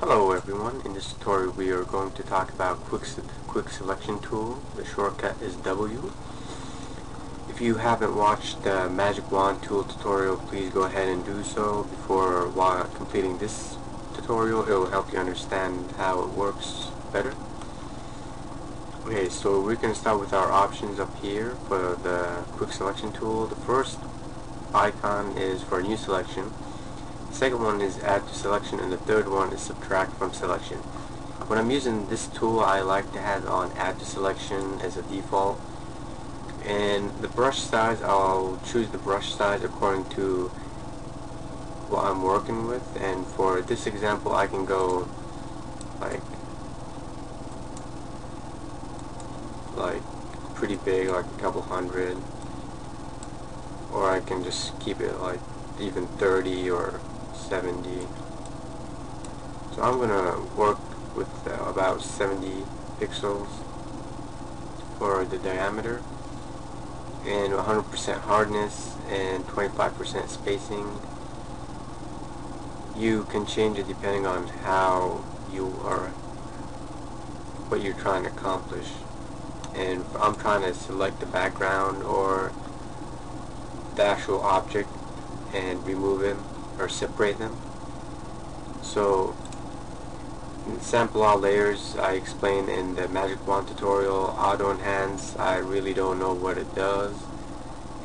Hello everyone, in this tutorial we are going to talk about Quick Selection Tool. The shortcut is W. If you haven't watched the Magic Wand Tool tutorial, please go ahead and do so before completing this tutorial. It will help you understand how it works better. Okay, so we're going to start with our options up here for the Quick Selection Tool. The first icon is for a new selection. The second one is add to selection, and the third one is subtract from selection. When I'm using this tool, I like to have on add to selection as a default, and the brush size, I'll choose the brush size according to what I'm working with. And for this example, I can go like pretty big, like a couple hundred, or I can just keep it like even 30 or 70. So I'm gonna work with about 70 pixels for the diameter, and 100% hardness and 25% spacing. You can change it depending on how you are, what you're trying to accomplish. And I'm trying to select the background or the actual object and remove them or separate them. So sample all layers I explained in the Magic Wand tutorial. Auto enhance, I really don't know what it does.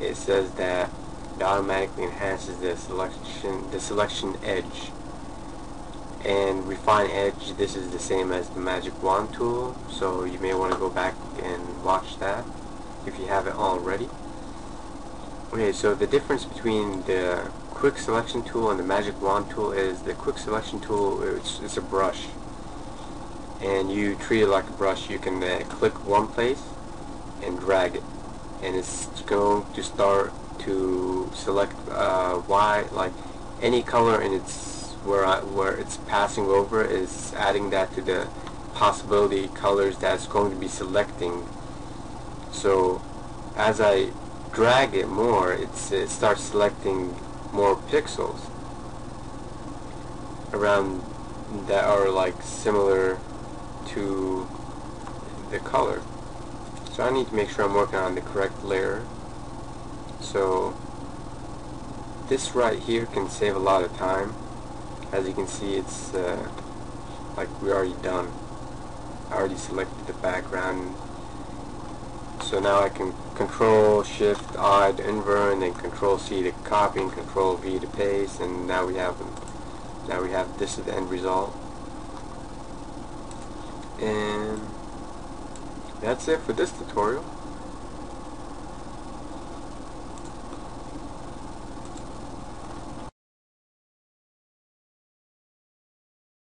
It says that it automatically enhances the selection edge. And refine edge, this is the same as the Magic Wand tool, so you may want to go back and watch that if you haven't already. Okay, so the difference between the Quick Selection Tool and the Magic Wand tool is the Quick Selection Tool, it's a brush, and you treat it like a brush. You can click one place and drag it, and it's going to start to select like any color, and it's where it's passing over is adding that to the possibility colors that's going to be selecting. So as I drag it more, it starts selecting more pixels around that are like similar to the color. So I need to make sure I'm working on the correct layer. So this right here can save a lot of time. As you can see, it's like we're already done. I already selected the background. So now I can Control-Shift-I to invert, and then Control-C to copy, and Control-V to paste, and now we have this is the end result. And that's it for this tutorial.